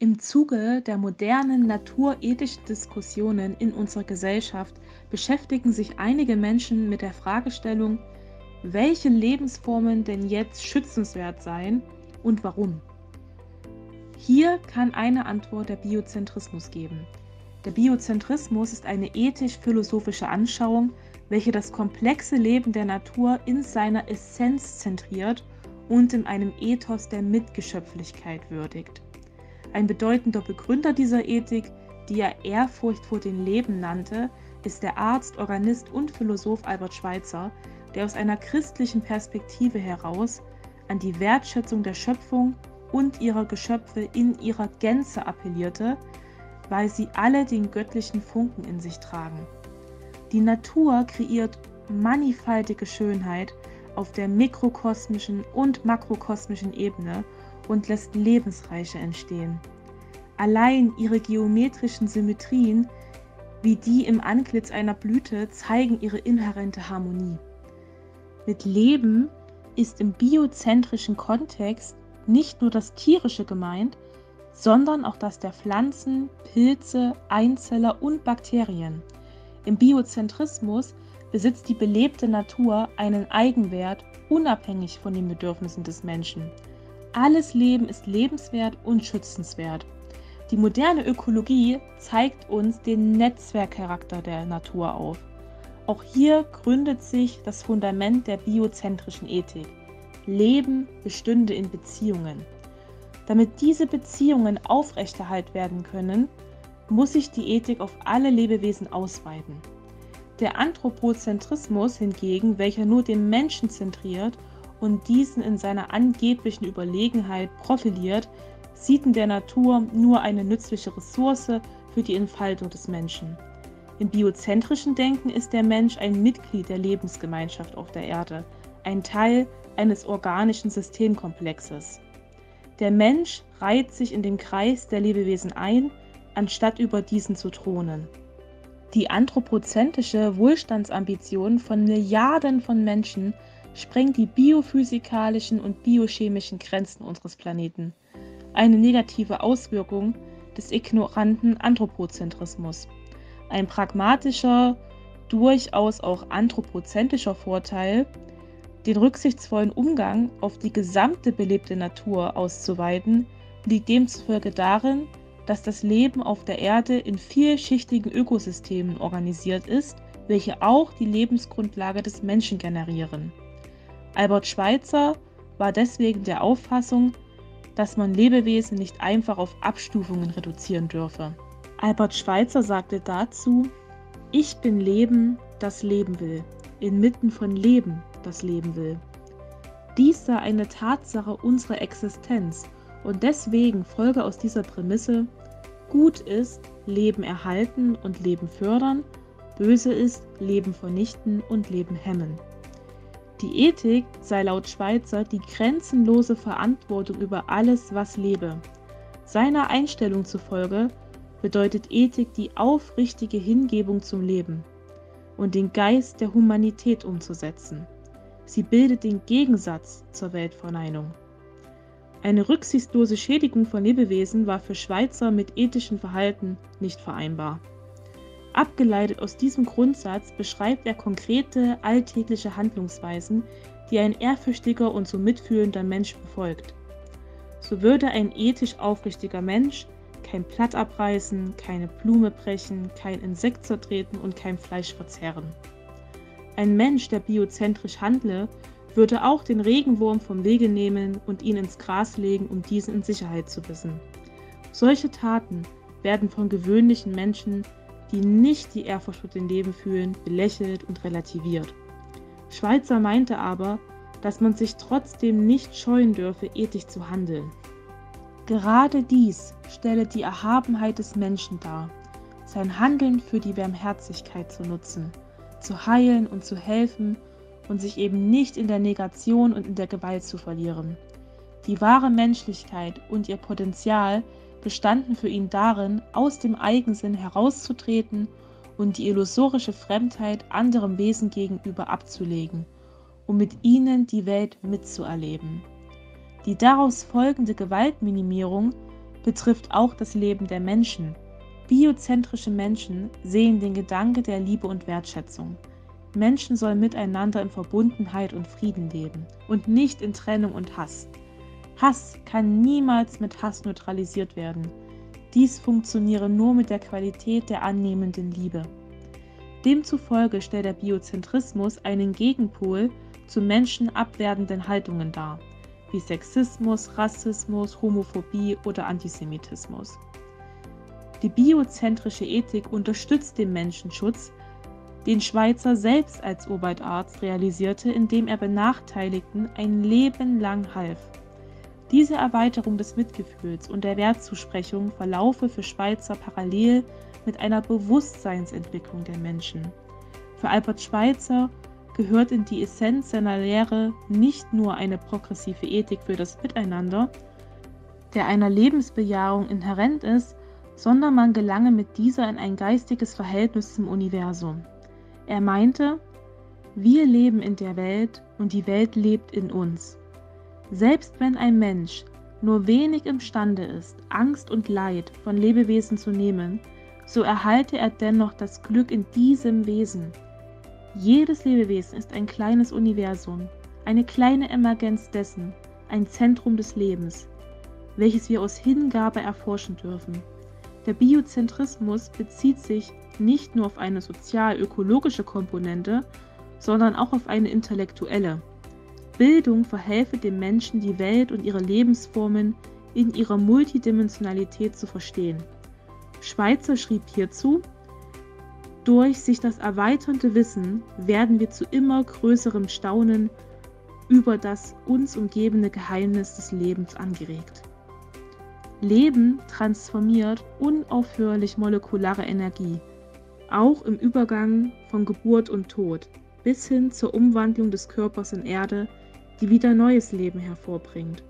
Im Zuge der modernen naturethischen Diskussionen in unserer Gesellschaft beschäftigen sich einige Menschen mit der Fragestellung, welche Lebensformen denn jetzt schützenswert seien und warum. Hier kann eine Antwort der Biozentrismus geben. Der Biozentrismus ist eine ethisch-philosophische Anschauung, welche das komplexe Leben der Natur in seiner Essenz zentriert und in einem Ethos der Mitgeschöpflichkeit würdigt. Ein bedeutender Begründer dieser Ethik, die er Ehrfurcht vor dem Leben nannte, ist der Arzt, Organist und Philosoph Albert Schweitzer, der aus einer christlichen Perspektive heraus an die Wertschätzung der Schöpfung und ihrer Geschöpfe in ihrer Gänze appellierte, weil sie alle den göttlichen Funken in sich tragen. Die Natur kreiert mannigfaltige Schönheit auf der mikrokosmischen und makrokosmischen Ebene und lässt Lebensreiche entstehen. Allein ihre geometrischen Symmetrien, wie die im Antlitz einer Blüte, zeigen ihre inhärente Harmonie. Mit Leben ist im biozentrischen Kontext nicht nur das Tierische gemeint, sondern auch das der Pflanzen, Pilze, Einzeller und Bakterien. Im Biozentrismus besitzt die belebte Natur einen Eigenwert, unabhängig von den Bedürfnissen des Menschen. Alles Leben ist lebenswert und schützenswert. Die moderne Ökologie zeigt uns den Netzwerkcharakter der Natur auf. Auch hier gründet sich das Fundament der biozentrischen Ethik. Leben bestünde in Beziehungen. Damit diese Beziehungen aufrechterhalten werden können, muss sich die Ethik auf alle Lebewesen ausweiten. Der Anthropozentrismus hingegen, welcher nur den Menschen zentriert und diesen in seiner angeblichen Überlegenheit profiliert, sieht in der Natur nur eine nützliche Ressource für die Entfaltung des Menschen. Im biozentrischen Denken ist der Mensch ein Mitglied der Lebensgemeinschaft auf der Erde, ein Teil eines organischen Systemkomplexes. Der Mensch reiht sich in den Kreis der Lebewesen ein, anstatt über diesen zu thronen. Die anthropozentrische Wohlstandsambition von Milliarden von Menschen sprengt die biophysikalischen und biochemischen Grenzen unseres Planeten. Eine negative Auswirkung des ignoranten Anthropozentrismus. Ein pragmatischer, durchaus auch anthropozentrischer Vorteil, den rücksichtsvollen Umgang auf die gesamte belebte Natur auszuweiten, liegt demzufolge darin, dass das Leben auf der Erde in vielschichtigen Ökosystemen organisiert ist, welche auch die Lebensgrundlage des Menschen generieren. Albert Schweitzer war deswegen der Auffassung, dass man Lebewesen nicht einfach auf Abstufungen reduzieren dürfe. Albert Schweitzer sagte dazu: Ich bin Leben, das leben will, inmitten von Leben, das leben will. Dies sei eine Tatsache unserer Existenz und deswegen folge aus dieser Prämisse: Gut ist, Leben erhalten und Leben fördern, böse ist, Leben vernichten und Leben hemmen. Die Ethik sei laut Schweitzer die grenzenlose Verantwortung über alles, was lebe. Seiner Einstellung zufolge bedeutet Ethik die aufrichtige Hingebung zum Leben und den Geist der Humanität umzusetzen. Sie bildet den Gegensatz zur Weltverneinung. Eine rücksichtslose Schädigung von Lebewesen war für Schweitzer mit ethischem Verhalten nicht vereinbar. Abgeleitet aus diesem Grundsatz beschreibt er konkrete, alltägliche Handlungsweisen, die ein ehrfürchtiger und so mitfühlender Mensch befolgt. So würde ein ethisch aufrichtiger Mensch kein Blatt abreißen, keine Blume brechen, kein Insekt zertreten und kein Fleisch verzehren. Ein Mensch, der biozentrisch handle, würde auch den Regenwurm vom Wege nehmen und ihn ins Gras legen, um diesen in Sicherheit zu wissen. Solche Taten werden von gewöhnlichen Menschen, die nicht die Ehrfurcht vor dem Leben fühlen, belächelt und relativiert. Schweitzer meinte aber, dass man sich trotzdem nicht scheuen dürfe, ethisch zu handeln. Gerade dies stelle die Erhabenheit des Menschen dar, sein Handeln für die Barmherzigkeit zu nutzen, zu heilen und zu helfen und sich eben nicht in der Negation und in der Gewalt zu verlieren. Die wahre Menschlichkeit und ihr Potenzial bestanden für ihn darin, aus dem Eigensinn herauszutreten und die illusorische Fremdheit anderem Wesen gegenüber abzulegen, um mit ihnen die Welt mitzuerleben. Die daraus folgende Gewaltminimierung betrifft auch das Leben der Menschen. Biozentrische Menschen sehen den Gedanke der Liebe und Wertschätzung. Menschen sollen miteinander in Verbundenheit und Frieden leben und nicht in Trennung und Hass. Hass kann niemals mit Hass neutralisiert werden. Dies funktioniere nur mit der Qualität der annehmenden Liebe. Demzufolge stellt der Biozentrismus einen Gegenpol zu menschenabwertenden Haltungen dar, wie Sexismus, Rassismus, Homophobie oder Antisemitismus. Die biozentrische Ethik unterstützt den Menschenschutz, den Schweitzer selbst als Oberarzt realisierte, indem er Benachteiligten ein Leben lang half. Diese Erweiterung des Mitgefühls und der Wertzusprechung verlaufe für Schweitzer parallel mit einer Bewusstseinsentwicklung der Menschen. Für Albert Schweitzer gehört in die Essenz seiner Lehre nicht nur eine progressive Ethik für das Miteinander, der einer Lebensbejahung inhärent ist, sondern man gelange mit dieser in ein geistiges Verhältnis zum Universum. Er meinte, wir leben in der Welt und die Welt lebt in uns. Selbst wenn ein Mensch nur wenig imstande ist, Angst und Leid von Lebewesen zu nehmen, so erhalte er dennoch das Glück in diesem Wesen. Jedes Lebewesen ist ein kleines Universum, eine kleine Emergenz dessen, ein Zentrum des Lebens, welches wir aus Hingabe erforschen dürfen. Der Biozentrismus bezieht sich nicht nur auf eine sozial-ökologische Komponente, sondern auch auf eine intellektuelle. Bildung verhelfe den Menschen, die Welt und ihre Lebensformen in ihrer Multidimensionalität zu verstehen. Schweitzer schrieb hierzu: Durch sich das erweiternde Wissen werden wir zu immer größerem Staunen über das uns umgebende Geheimnis des Lebens angeregt. Leben transformiert unaufhörlich molekulare Energie, auch im Übergang von Geburt und Tod, bis hin zur Umwandlung des Körpers in Erde, die wieder neues Leben hervorbringt.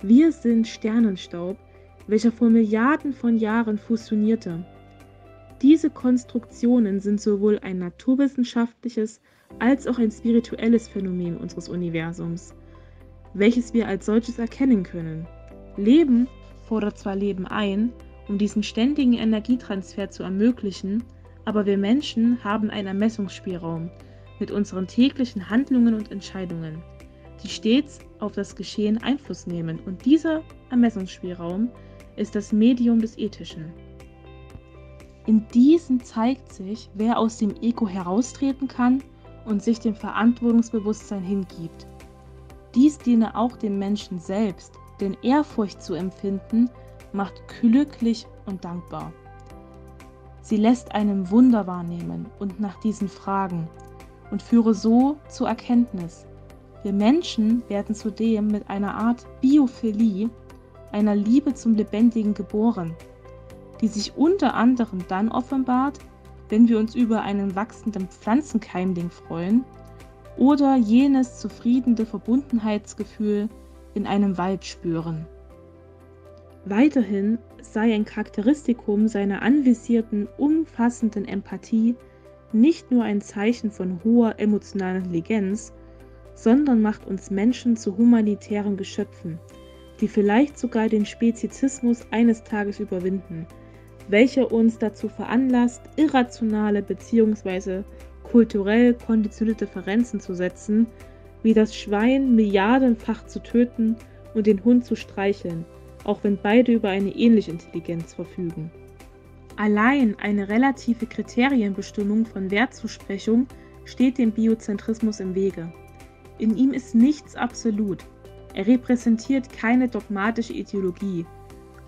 Wir sind Sternenstaub, welcher vor Milliarden von Jahren fusionierte. Diese Konstruktionen sind sowohl ein naturwissenschaftliches als auch ein spirituelles Phänomen unseres Universums, welches wir als solches erkennen können. Leben fordert zwar Leben ein, um diesen ständigen Energietransfer zu ermöglichen, aber wir Menschen haben einen Ermessungsspielraum mit unseren täglichen Handlungen und Entscheidungen, die stets auf das Geschehen Einfluss nehmen, und dieser Ermessungsspielraum ist das Medium des Ethischen. In diesem zeigt sich, wer aus dem Ego heraustreten kann und sich dem Verantwortungsbewusstsein hingibt. Dies diene auch dem Menschen selbst, denn Ehrfurcht zu empfinden, macht glücklich und dankbar. Sie lässt einem Wunder wahrnehmen und nach diesen fragen und führe so zur Erkenntnis. Wir Menschen werden zudem mit einer Art Biophilie, einer Liebe zum Lebendigen geboren, die sich unter anderem dann offenbart, wenn wir uns über einen wachsenden Pflanzenkeimling freuen oder jenes zufriedene Verbundenheitsgefühl in einem Wald spüren. Weiterhin sei ein Charakteristikum seiner anvisierten, umfassenden Empathie nicht nur ein Zeichen von hoher emotionaler Intelligenz, sondern macht uns Menschen zu humanitären Geschöpfen, die vielleicht sogar den Speziesismus eines Tages überwinden, welcher uns dazu veranlasst, irrationale bzw. kulturell konditionierte Differenzen zu setzen, wie das Schwein milliardenfach zu töten und den Hund zu streicheln, auch wenn beide über eine ähnliche Intelligenz verfügen. Allein eine relative Kriterienbestimmung von Wertzusprechung steht dem Biozentrismus im Wege. In ihm ist nichts absolut, er repräsentiert keine dogmatische Ideologie,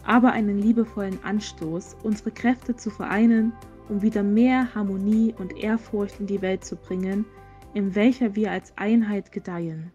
aber einen liebevollen Anstoß, unsere Kräfte zu vereinen, um wieder mehr Harmonie und Ehrfurcht in die Welt zu bringen, in welcher wir als Einheit gedeihen.